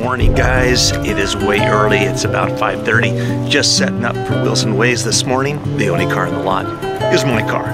morning, guys. It is way early. It's about 5:30. Just setting up for Wheels and Waves this morning. The only car in the lot is my car,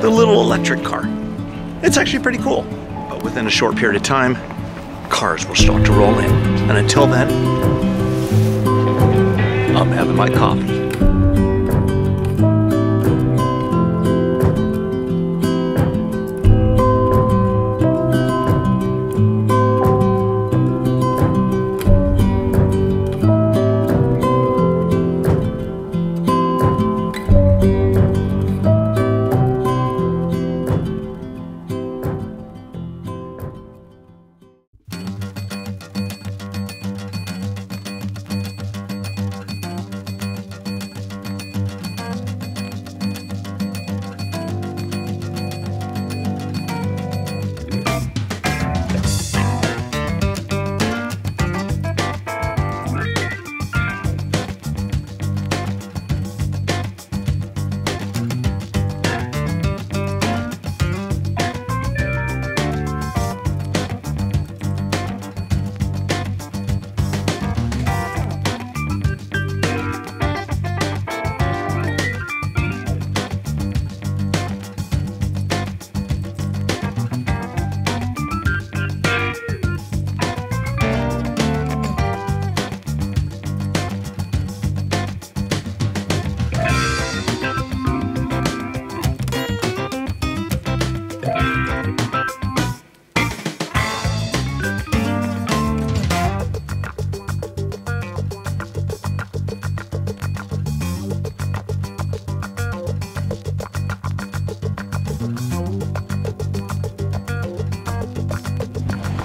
the little electric car. It's actually pretty cool. But within a short period of time, cars will start to roll in. And until then, I'm having my coffee.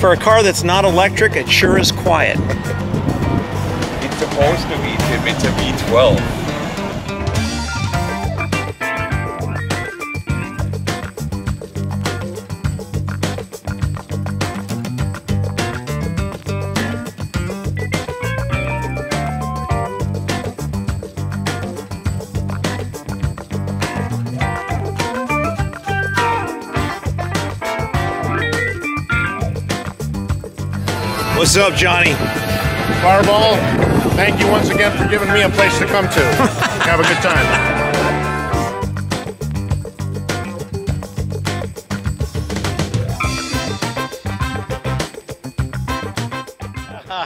For a car that's not electric, it sure is quiet. It's supposed to be, it's a V12. What's up, Johnny? Fireball, thank you once again for giving me a place to come to. Have a good time.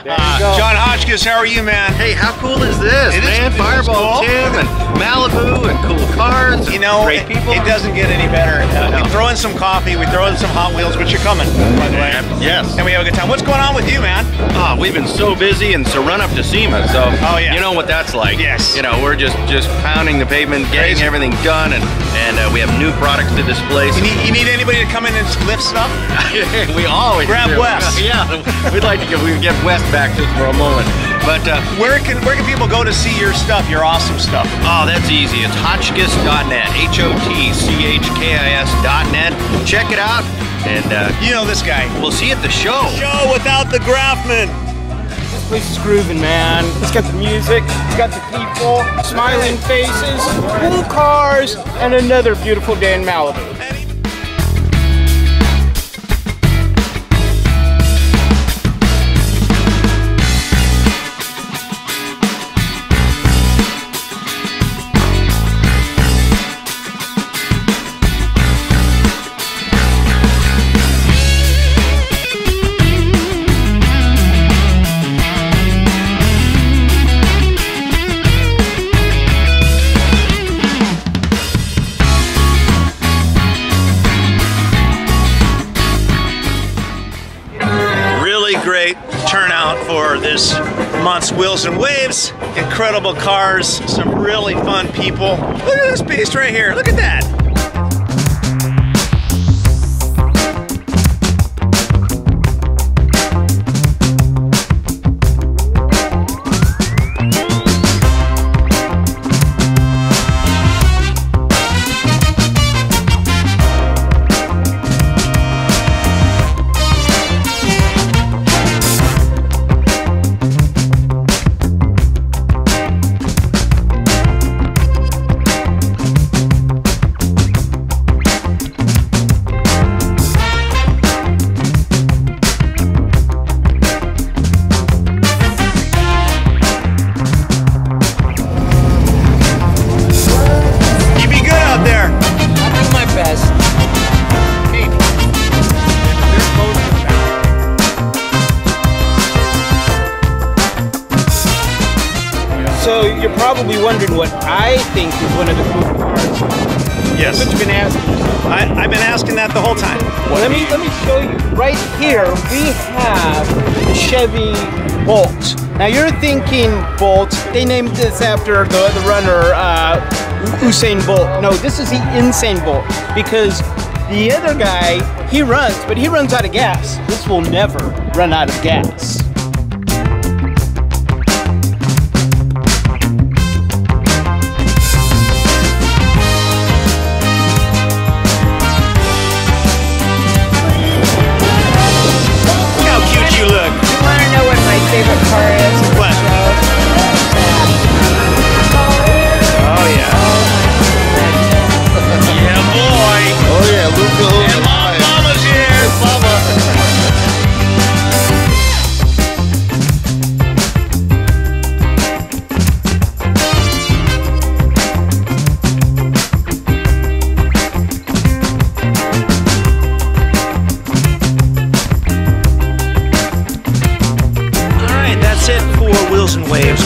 John Hotchkiss, how are you, man? Hey, how cool is this, man? Fireball Tim and Malibu and cool cars. You know, great people. It doesn't get any better. We throw in some coffee, we throw in some Hot Wheels, which are coming, by the way. Yes. And we have a good time. What's going on with you, man? Ah, we've been so busy and so run up to SEMA, so you know what that's like. Yes. You know, we're just pounding the pavement, getting everything done, and we have new products to display. You need anybody to come in and lift stuff? We always grab Wes. Yeah, we'd like to give Wes back just for a moment. But where can people go to see your stuff, your awesome stuff? Oh, that's easy. It's hotchkiss.net, hotchkis.net. Check it out, and you know this guy. We'll see you at the show. Show without the Grafman. This place is grooving, man. It's got the music, it's got the people, smiling faces, cool cars, and another beautiful day in Malibu. For this month's Wheels and Waves. Incredible cars, some really fun people. Look at this beast right here, look at that. you're probably wondering what I think is one of the coolest cars. Yes. That's what you've been asking. I've been asking that the whole time. Well, let me show you. Right here, we have the Chevy Bolt. Now you're thinking Bolt. They named this after the runner Usain Bolt. No, this is the Insane Bolt, because the other guy, he runs, but he runs out of gas. This will never run out of gas.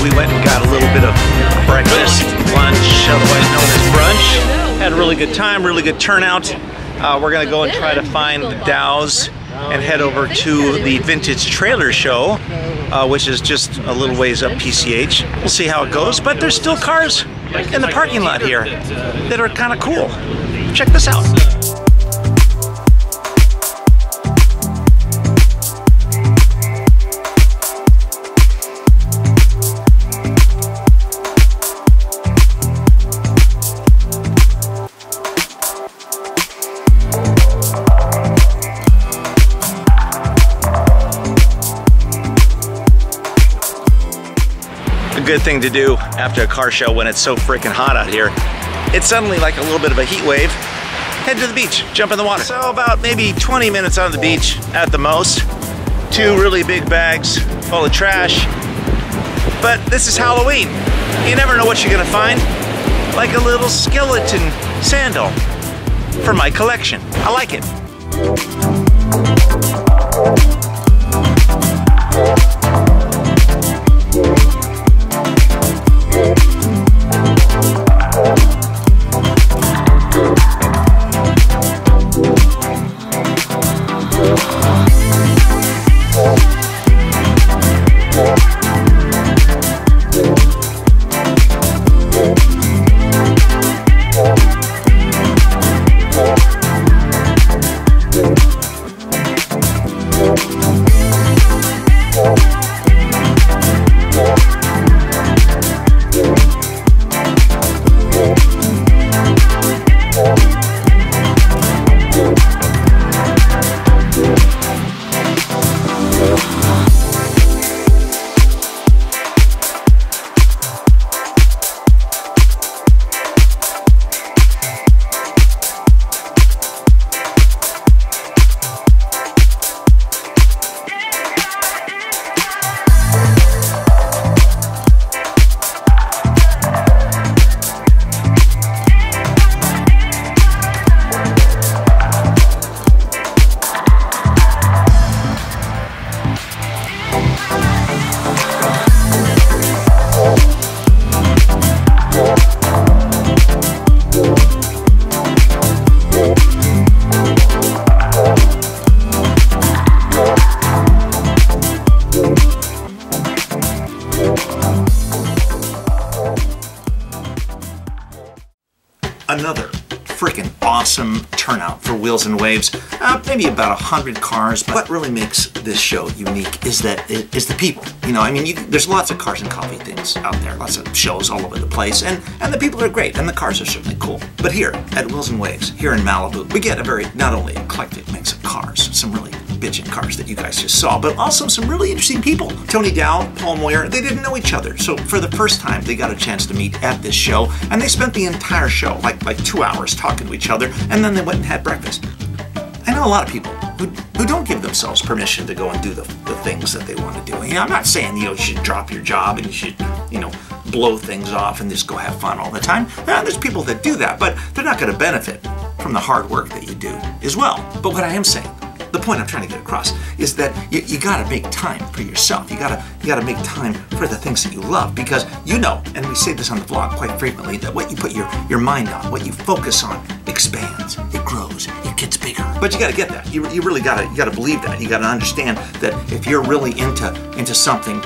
We went and got a little bit of breakfast, lunch, otherwise known as brunch. Had a really good time, really good turnout. We're going to go and try to find the Dows and head over to the Vintage Trailer Show, which is just a little ways up PCH. We'll see how it goes, but there's still cars in the parking lot here that are kind of cool. Check this out. Good thing to do after a car show when it's so freaking hot out here. It's suddenly like a little bit of a heat wave. Head to the beach, jump in the water. So about maybe 20 minutes on the beach at the most. Two really big bags full of trash. But this is Halloween. You never know what you're gonna find. Like a little skeleton sandal for my collection. I like it. Another freaking awesome turnout for Wheels and Waves. Maybe about 100 cars, but what really makes this show unique is that it is the people. You know, I mean, there's lots of cars and coffee things out there, lots of shows all over the place, and the people are great, and the cars are certainly cool. But here at Wheels and Waves, here in Malibu, we get a very, not only eclectic mix of cars, some really bitchin' cars that you guys just saw, but also some really interesting people. Tony Dow, Paul Moyer, they didn't know each other, so for the first time they got a chance to meet at this show, and they spent the entire show, like 2 hours talking to each other, and then they went and had breakfast. I know a lot of people who don't give themselves permission to go and do the things that they want to do. You know, I'm not saying, you know, you should drop your job and you should, you know, blow things off and just go have fun all the time. Now, there's people that do that, but they're not going to benefit from the hard work that you do as well. But what I am saying, the point I'm trying to get across is that you got to make time for yourself. You got to make time for the things that you love, because you know, and we say this on the vlog quite frequently, that what you put your mind on, what you focus on, expands, it grows, it gets bigger. But you got to get that. You really got to believe that. You got to understand that if you're really into something,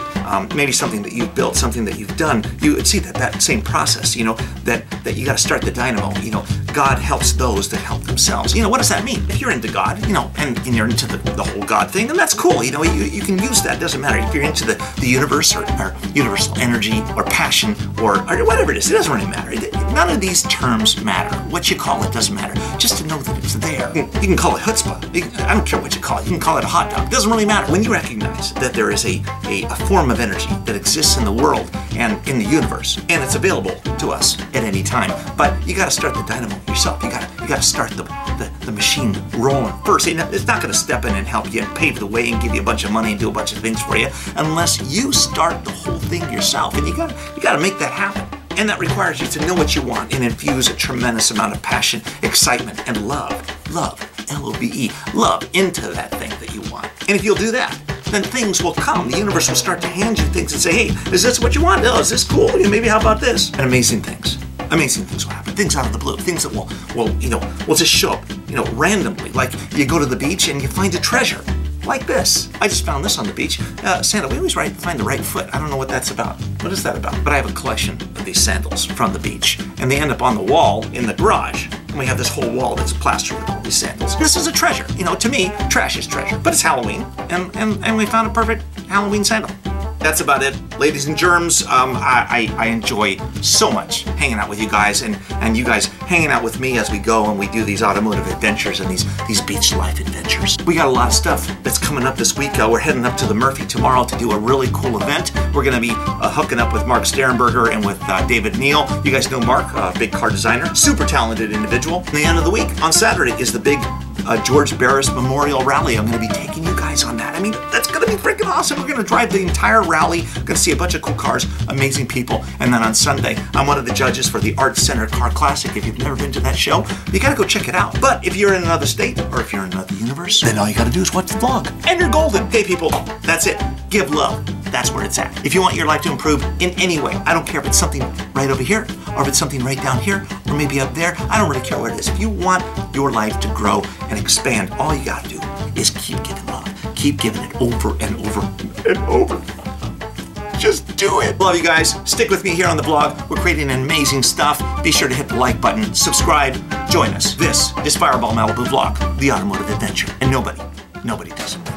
maybe something that you've built, something that you've done, you would see that same process. You know that you got to start the dynamo. You know, God helps those that help themselves. You know, what does that mean? If you're into God, you know, and you're into the whole God thing, and that's cool. You know, you can use that. It doesn't matter if you're into the universe or universal energy or passion or whatever it is. It doesn't really matter. None of these terms matter. What you call it doesn't matter. Just to know that it's there. You can call it chutzpah. I don't care what you call it. You can call it a hot dog. It doesn't really matter. When you recognize that there is a form of energy that exists in the world and in the universe, and it's available to us at any time, but you got to start the dynamo yourself. You got to start the machine rolling first. It's not going to step in and help you and pave the way and give you a bunch of money and do a bunch of things for you unless you start the whole thing yourself. And you got to make that happen. And that requires you to know what you want and infuse a tremendous amount of passion, excitement, and love, L-O-V-E, love into that thing that you want. And if you'll do that, then things will come. The universe will start to hand you things and say, hey, is this what you want? Oh, is this cool? Maybe how about this? And amazing things. Amazing things will happen. Things out of the blue. Things that will just show up, randomly. Like you go to the beach and you find a treasure. Like this. I just found this on the beach. Sandal, we always find the right foot. I don't know what that's about. What is that about? But I have a collection of these sandals from the beach, and they end up on the wall in the garage. And we have this whole wall that's plastered with all these sandals. This is a treasure. You know, to me, trash is treasure. But it's Halloween, and we found a perfect Halloween sandal. That's about it. Ladies and germs, I enjoy so much hanging out with you guys and you guys hanging out with me as we go and we do these automotive adventures and these beach life adventures. We got a lot of stuff that's coming up this week. We're heading up to the Murphy tomorrow to do a really cool event. We're going to be hooking up with Mark Sternberger and with David Neal. You guys know Mark, big car designer, super talented individual. At the end of the week, on Saturday, is the big George Barris Memorial Rally. I'm going to be taking you guys on that. I mean, that's going to be freaking awesome. We're going to drive the entire rally. We're going to see a bunch of cool cars, amazing people, and then on Sunday, I'm one of the judges for the Art Center Car Classic. If you've never been to that show, you got to go check it out. But if you're in another state or if you're in another universe, then all you got to do is watch the vlog, and you're golden. Hey, people, that's it. Give love. That's where it's at. If you want your life to improve in any way, I don't care if it's something right over here or if it's something right down here or maybe up there. I don't really care where it is. If you want your life to grow and expand, all you gotta do is keep giving love. Keep giving it over and over and over. Just do it. Love you guys. Stick with me here on the vlog. We're creating amazing stuff. Be sure to hit the like button, subscribe, join us. This is Fireball Malibu Vlog, the automotive adventure. And nobody does it.